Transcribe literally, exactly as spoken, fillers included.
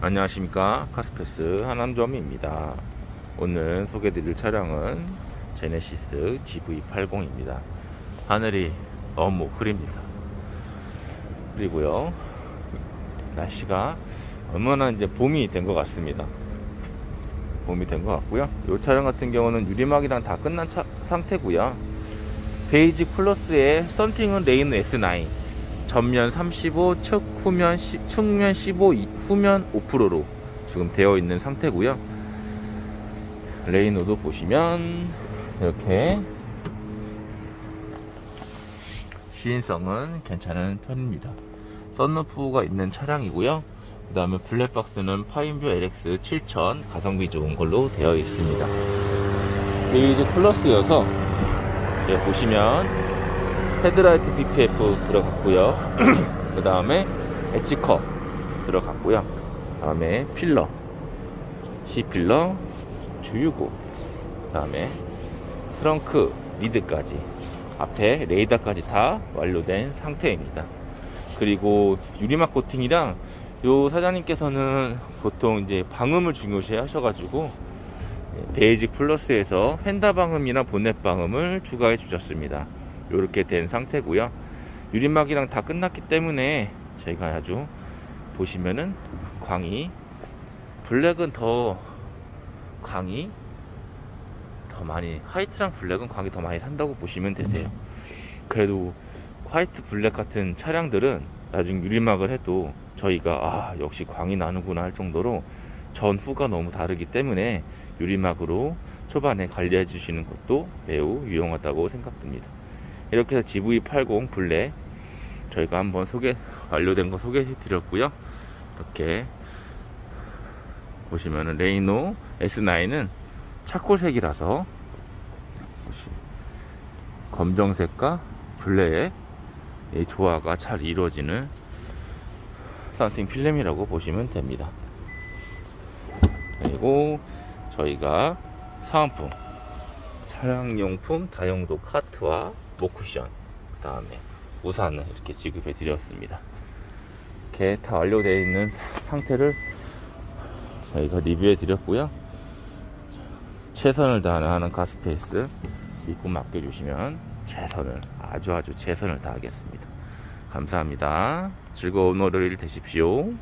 안녕하십니까, 카스페이스 한남점입니다. 오늘 소개드릴 차량은 제네시스 지브이 팔십입니다 하늘이 너무 흐립니다. 그리고요, 날씨가 얼마나 이제 봄이 된 것 같습니다. 봄이 된 것 같고요, 이 차량 같은 경우는 유리막이랑 다 끝난 차, 상태고요. 베이지 플러스에 썬팅은 레이노 에스 나인, 전면 삼십오, 측 후면 시, 측면 십오, 후면 오 퍼센트로 지금 되어 있는 상태고요. 레이노도 보시면 이렇게 시인성은 괜찮은 편입니다. 썬루프가 있는 차량이고요. 그 다음에 블랙박스는 파인뷰 엘엑스 칠천 가성비 좋은 걸로 되어 있습니다. 베이지 플러스여서 예, 보시면 헤드라이트 피피에프 들어갔고요. 그 다음에 엣지컵 들어갔고요. 그 다음에 필러 C필러 주유구, 그 다음에 트렁크 리드까지, 앞에 레이더까지 다 완료된 상태입니다. 그리고 유리막 코팅이랑 요 사장님께서는 보통 이제 방음을 중요시 하셔가지고 베이직 플러스에서 휀다 방음이나 본넷 방음을 추가해 주셨습니다. 이렇게 된 상태고요. 유리막이랑 다 끝났기 때문에 저희가 아주 보시면은 광이, 블랙은 더 광이 더 많이, 화이트랑 블랙은 광이 더 많이 산다고 보시면 되세요. 그래도 화이트 블랙 같은 차량들은 나중에 유리막을 해도 저희가 아 역시 광이 나는구나 할 정도로 전후가 너무 다르기 때문에 유리막으로 초반에 관리해 주시는 것도 매우 유용하다고 생각됩니다. 이렇게 해서 지브이 팔십 블랙 저희가 한번 소개 완료된 거 소개해 드렸고요. 이렇게 보시면은 레이노 에스 나인은 차콜색이라서 검정색과 블랙의 이 조화가 잘 이루어지는 썬팅 필름이라고 보시면 됩니다. 그리고 저희가 사은품 차량용품 다용도 카트와 목쿠션, 그 다음에 우산을 이렇게 지급해 드렸습니다. 이렇게 다 완료되어 있는 상태를 저희가 리뷰해 드렸고요. 최선을 다하는 카스페이스 믿고 맡겨주시면 최선을, 아주 아주 최선을 다하겠습니다. 감사합니다. 즐거운 월요일 되십시오.